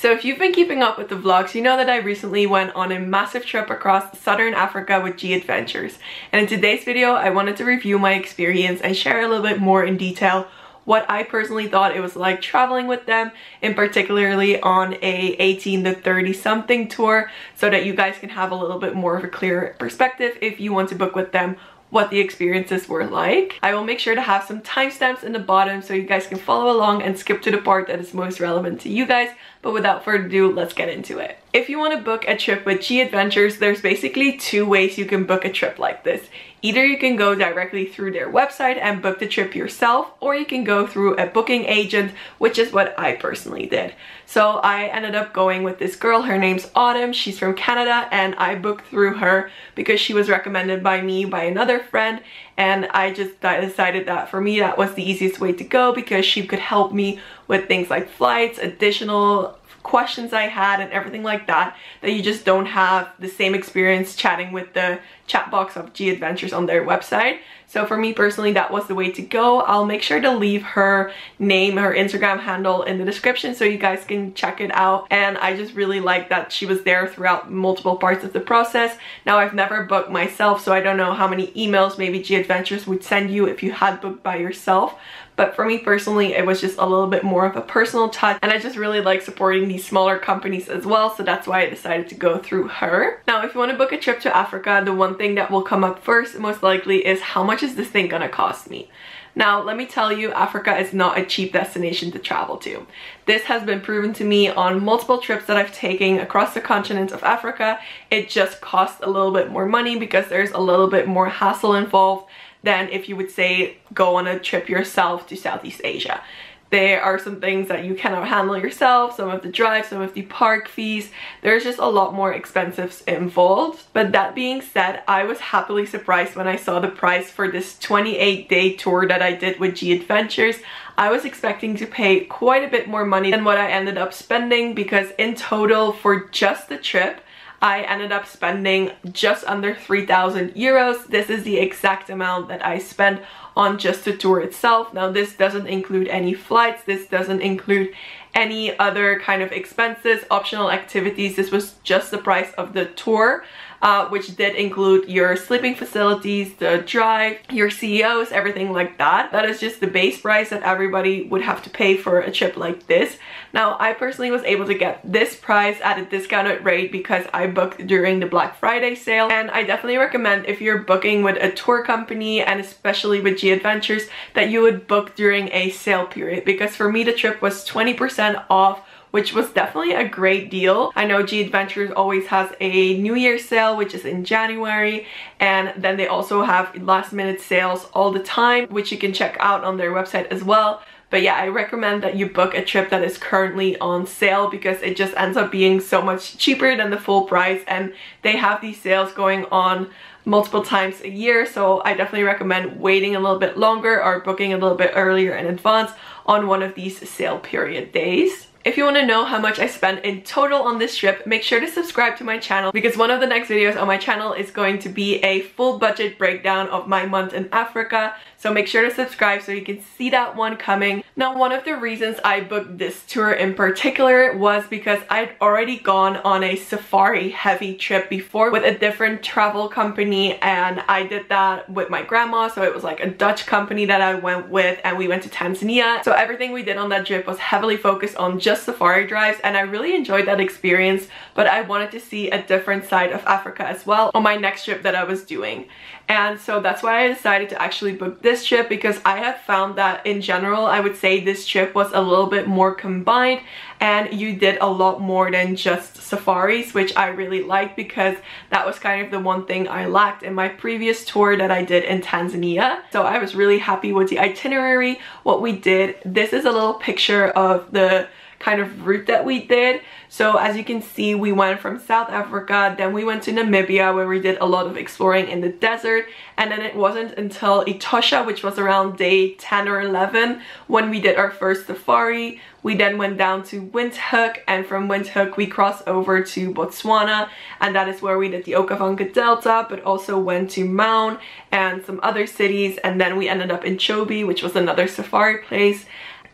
So if you've been keeping up with the vlogs, you know that I recently went on a massive trip across Southern Africa with G Adventures. And in today's video, I wanted to review my experience and share a little bit more in detail what I personally thought it was like traveling with them, and particularly on a 18 to 30 something tour, so that you guys can have a little bit more of a clear perspective if you want to book with them, what the experiences were like. I will make sure to have some timestamps in the bottom so you guys can follow along and skip to the part that is most relevant to you guys. But without further ado, let's get into it. If you want to book a trip with G Adventures, there's basically two ways you can book a trip like this. Either you can go directly through their website and book the trip yourself, or you can go through a booking agent, which is what I personally did. So I ended up going with this girl, her name's Autumn, she's from Canada, and I booked through her because she was recommended by me by another friend, and I just decided that for me that was the easiest way to go because she could help me with things like flights, additional questions I had and everything like that, that you just don't have the same experience chatting with the chat box of G Adventures on their website. So for me personally, that was the way to go. I'll make sure to leave her name, her Instagram handle in the description so you guys can check it out. And I just really like that she was there throughout multiple parts of the process. Now, I've never booked myself, so I don't know how many emails maybe G Adventures would send you if you had booked by yourself. But for me personally, it was just a little bit more of a personal touch, and I just really like supporting these smaller companies as well, so that's why I decided to go through her. Now, if you want to book a trip to Africa, the one thing that will come up first most likely is how much is this thing gonna cost me? Now, let me tell you, Africa is not a cheap destination to travel to. This has been proven to me on multiple trips that I've taken across the continent of Africa. It just costs a little bit more money because there's a little bit more hassle involved than if you would say go on a trip yourself to Southeast Asia. There are some things that you cannot handle yourself, some of the drive, some of the park fees. There's just a lot more expenses involved. But that being said, I was happily surprised when I saw the price for this 28-day tour that I did with G Adventures. I was expecting to pay quite a bit more money than what I ended up spending, because in total for just the trip, I ended up spending just under 3,000 euros. This is the exact amount that I spent on just the tour itself. Now, this doesn't include any flights, this doesn't include any other kind of expenses, optional activities. This was just the price of the tour, which did include your sleeping facilities, the drive, your CEOs, everything like that. That is just the base price that everybody would have to pay for a trip like this. Now, I personally was able to get this price at a discounted rate because I booked during the Black Friday sale, and I definitely recommend if you're booking with a tour company, and especially with G Adventures, that you would book during a sale period, because for me the trip was 20% off, which was definitely a great deal. I know G Adventures always has a New Year's sale, which is in January, and then they also have last minute sales all the time, which you can check out on their website as well. But yeah, I recommend that you book a trip that is currently on sale because it just ends up being so much cheaper than the full price, and they have these sales going on multiple times a year, so I definitely recommend waiting a little bit longer or booking a little bit earlier in advance on one of these sale period days. If you want to know how much I spent in total on this trip, make sure to subscribe to my channel, because one of the next videos on my channel is going to be a full budget breakdown of my month in Africa, so make sure to subscribe so you can see that one coming. Now, one of the reasons I booked this tour in particular was because I'd already gone on a safari heavy trip before with a different travel company, and I did that with my grandma, so it was like a Dutch company that I went with, and we went to Tanzania. So everything we did on that trip was heavily focused on just safari drives, and I really enjoyed that experience, but I wanted to see a different side of Africa as well on my next trip that I was doing. And so that's why I decided to actually book this trip, because I have found that in general, I would say this trip was a little bit more combined, and you did a lot more than just safaris, which I really liked because that was kind of the one thing I lacked in my previous tour that I did in Tanzania. So I was really happy with the itinerary, what we did. This is a little picture of the kind of route that we did. So as you can see, we went from South Africa, then we went to Namibia where we did a lot of exploring in the desert, and then it wasn't until Etosha, which was around day 10 or 11 when we did our first safari. We then went down to Windhoek, and from Windhoek we crossed over to Botswana, and that is where we did the Okavango Delta, but also went to Maun and some other cities, and then we ended up in Chobe, which was another safari place.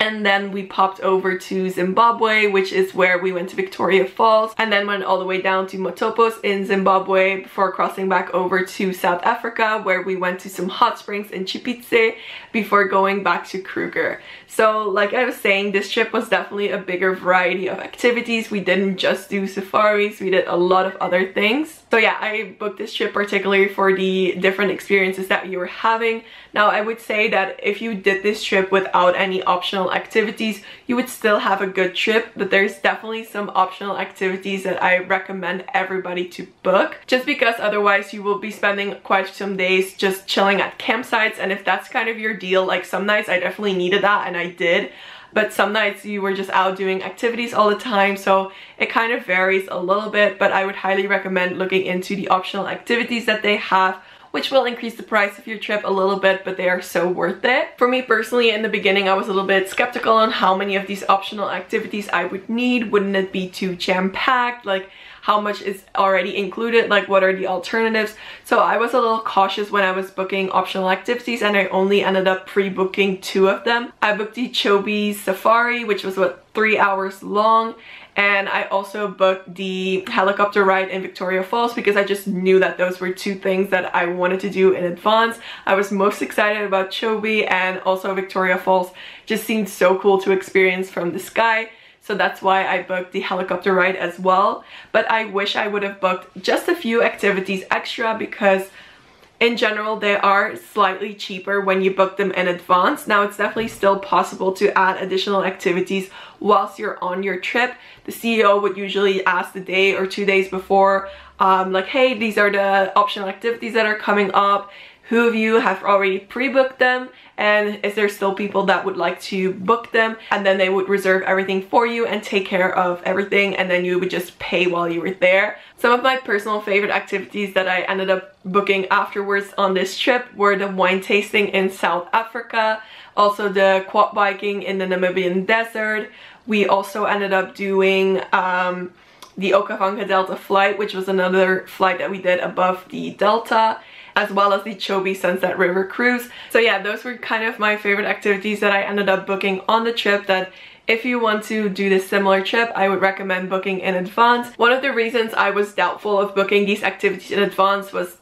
and then we popped over to Zimbabwe, which is where we went to Victoria Falls, and then went all the way down to Matopos in Zimbabwe before crossing back over to South Africa, where we went to some hot springs in Chipize before going back to Kruger. So like I was saying, this trip was definitely a bigger variety of activities. We didn't just do safaris, we did a lot of other things. So yeah, I booked this trip particularly for the different experiences that you were having. Now I would say that if you did this trip without any optional activities, you would still have a good trip, but there's definitely some optional activities that I recommend everybody to book, just because otherwise you will be spending quite some days just chilling at campsites. And if that's kind of your deal, like some nights I definitely needed that and I did, but some nights you were just out doing activities all the time, so it kind of varies a little bit. But I would highly recommend looking into the optional activities that they have, which will increase the price of your trip a little bit, but they are so worth it. For me personally, in the beginning, I was a little bit skeptical on how many of these optional activities I would need. Wouldn't it be too jam-packed? Like, how much is already included? Like, what are the alternatives? So I was a little cautious when I was booking optional activities, and I only ended up pre-booking 2 of them. I booked the Chobe safari, which was what, 3 hours long, and I also booked the helicopter ride in Victoria Falls because I just knew that those were 2 things that I wanted to do in advance. I was most excited about Chobe, and also Victoria Falls just seemed so cool to experience from the sky. So that's why I booked the helicopter ride as well. But I wish I would have booked just a few activities extra, because in general, they are slightly cheaper when you book them in advance. Now, it's definitely still possible to add additional activities whilst you're on your trip. The CEO would usually ask the day or 2 days before, like, hey, these are the optional activities that are coming up. Who of you have already pre-booked them? And is there still people that would like to book them? And then they would reserve everything for you and take care of everything, and then you would just pay while you were there. Some of my personal favorite activities that I ended up booking afterwards on this trip were the wine tasting in South Africa, also the quad biking in the Namibian desert. We also ended up doing the Okavango Delta flight, which was another flight that we did above the delta, as well as the Chobe Sunset River Cruise. So yeah, those were kind of my favorite activities that I ended up booking on the trip, that if you want to do this similar trip, I would recommend booking in advance. One of the reasons I was doubtful of booking these activities in advance was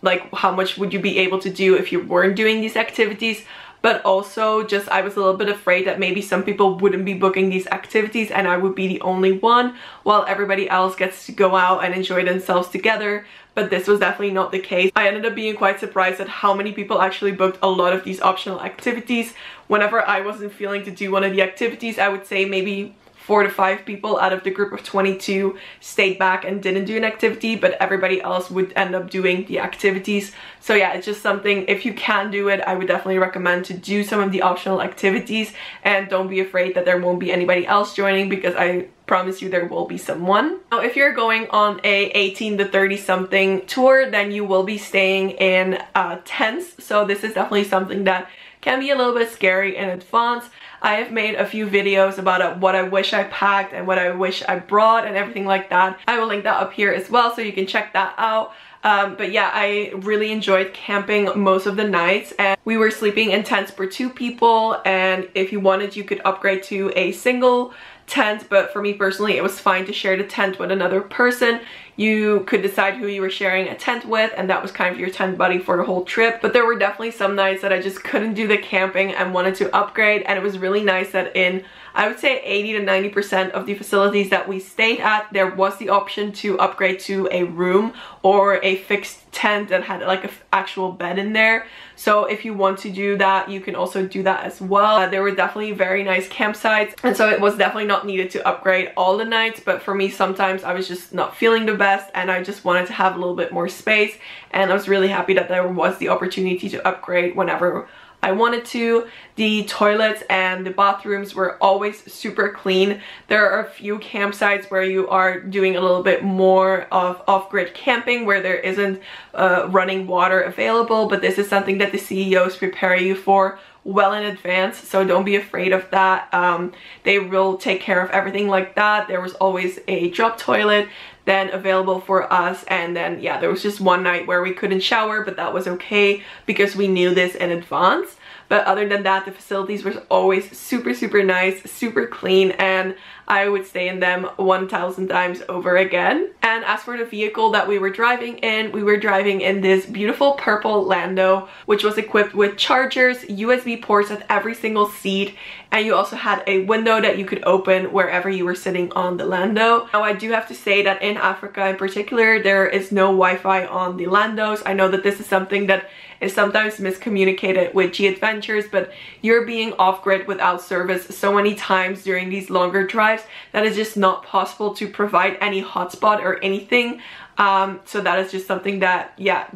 like how much would you be able to do if you weren't doing these activities. But also just I was a little bit afraid that maybe some people wouldn't be booking these activities and I would be the only one, while everybody else gets to go out and enjoy themselves together. But this was definitely not the case. I ended up being quite surprised at how many people actually booked a lot of these optional activities. Whenever I wasn't feeling to do one of the activities, I would say maybe 4 to 5 people out of the group of 22 stayed back and didn't do an activity, but everybody else would end up doing the activities. So yeah, it's just something, if you can do it, I would definitely recommend to do some of the optional activities, and don't be afraid that there won't be anybody else joining, because I promise you there will be someone. Now, if you're going on a 18 to 30 something tour, then you will be staying in tents. So this is definitely something that can be a little bit scary in advance. I have made a few videos about what I wish I packed and what I wish I brought and everything like that. I will link that up here as well, so you can check that out. But yeah, I really enjoyed camping most of the nights, and we were sleeping in tents for 2 people, and if you wanted, you could upgrade to a single tent, but for me personally, it was fine to share the tent with another person. You could decide who you were sharing a tent with, and that was kind of your tent buddy for the whole trip. But there were definitely some nights that I just couldn't do the camping and wanted to upgrade, and it was really nice that in, I would say, 80 to 90% of the facilities that we stayed at, there was the option to upgrade to a room or a fixed tent that had like an actual bed in there. So if you want to do that, you can also do that as well. There were definitely very nice campsites, and so it was definitely not needed to upgrade all the nights, but for me, sometimes I was just not feeling the best and I just wanted to have a little bit more space, and I was really happy that there was the opportunity to upgrade whenever I wanted to. The toilets and the bathrooms were always super clean. There are a few campsites where you are doing a little bit more of off-grid camping where there isn't running water available, but this is something that the CEOs prepare you for well in advance, so don't be afraid of that. They will take care of everything like that. There was always a drop toilet then available for us, and then yeah, there was just one night where we couldn't shower, but that was okay because we knew this in advance. But other than that, the facilities were always super, super nice, super clean, and I would stay in them 1,000 times over again. And as for the vehicle that we were driving in this beautiful purple Lando, which was equipped with chargers, USB ports at every single seat, and you also had a window that you could open wherever you were sitting on the Lando. Now I do have to say that in Africa in particular, there is no Wi-Fi on the Landos. I know that this is something that is sometimes miscommunicated with G Adventures, but you're being off-grid without service so many times during these longer drives that it's just not possible to provide any hotspot or anything. So that is just something that, yeah,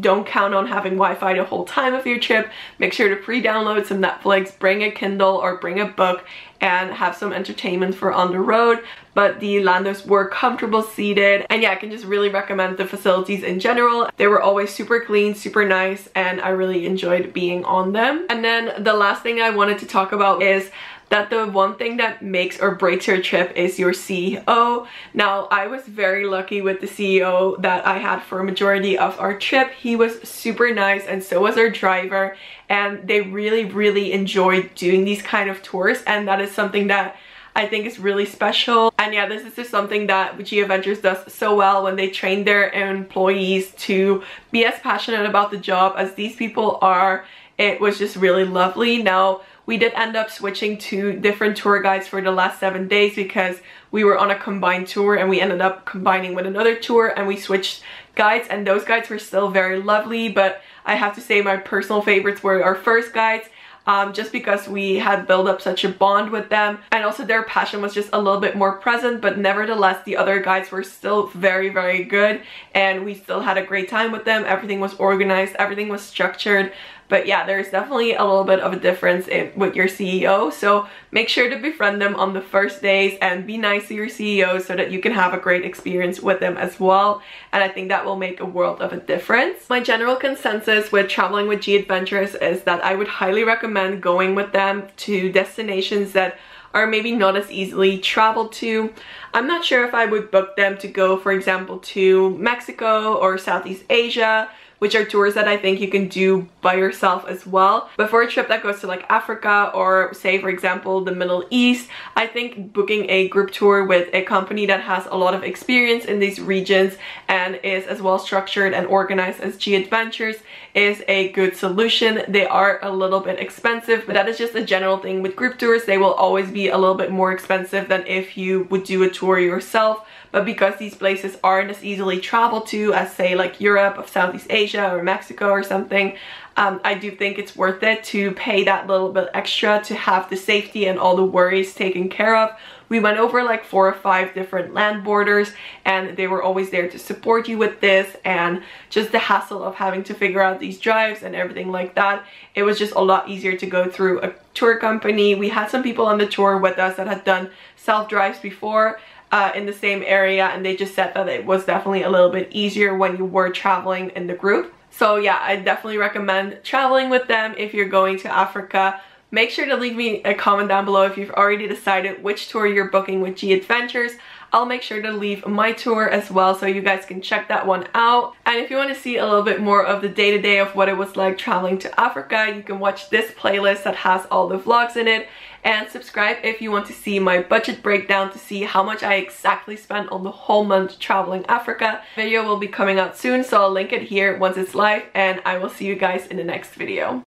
don't count on having Wi-Fi the whole time of your trip. Make sure to pre-download some Netflix, bring a Kindle or bring a book, and have some entertainment for on the road. But the Landos were comfortable seated, and yeah, I can just really recommend the facilities in general. They were always super clean, super nice, and I really enjoyed being on them. And then the last thing I wanted to talk about is that the one thing that makes or breaks your trip is your CEO. Now, I was very lucky with the CEO that I had for a majority of our trip. He was super nice, and so was our driver, and they really, really enjoyed doing these kind of tours, and that is something that I think is really special. And yeah, this is just something that G Adventures does so well when they train their employees to be as passionate about the job as these people are. It was just really lovely. Now, we did end up switching to different tour guides for the last 7 days because we were on a combined tour and we ended up combining with another tour, and we switched guides, and those guides were still very lovely, but I have to say my personal favorites were our first guides, just because we had built up such a bond with them, and also their passion was just a little bit more present. But nevertheless, the other guides were still very, very good, and we still had a great time with them. Everything was organized, everything was structured. But yeah, there's definitely a little bit of a difference with your CEO, so make sure to befriend them on the first days and be nice to your CEO so that you can have a great experience with them as well, and I think that will make a world of a difference. My general consensus with traveling with G Adventures is that I would highly recommend going with them to destinations that are maybe not as easily traveled to. I'm not sure if I would book them to go, for example, to Mexico or Southeast Asia, which are tours that I think you can do by yourself as well. But for a trip that goes to like Africa or, say, for example, the Middle East, I think booking a group tour with a company that has a lot of experience in these regions and is as well structured and organized as G Adventures is a good solution. They are a little bit expensive, but that is just a general thing with group tours. They will always be a little bit more expensive than if you would do a tour yourself. But because these places aren't as easily traveled to as, say, like Europe or Southeast Asia or Mexico or something, I do think it's worth it to pay that little bit extra to have the safety and all the worries taken care of. We went over like 4 or 5 different land borders, and they were always there to support you with this, and just the hassle of having to figure out these drives and everything like that. It was just a lot easier to go through a tour company. We had some people on the tour with us that had done self-drives before, in the same area, and they just said that it was definitely a little bit easier when you were traveling in the group. So yeah, I definitely recommend traveling with them if you're going to Africa. Make sure to leave me a comment down below if you've already decided which tour you're booking with G Adventures. I'll make sure to leave my tour as well so you guys can check that one out. And if you want to see a little bit more of the day-to-day of what it was like traveling to Africa, you can watch this playlist that has all the vlogs in it, and subscribe if you want to see my budget breakdown to see how much I exactly spent on the whole month traveling Africa. Video will be coming out soon, so I'll link it here once it's live, and I will see you guys in the next video.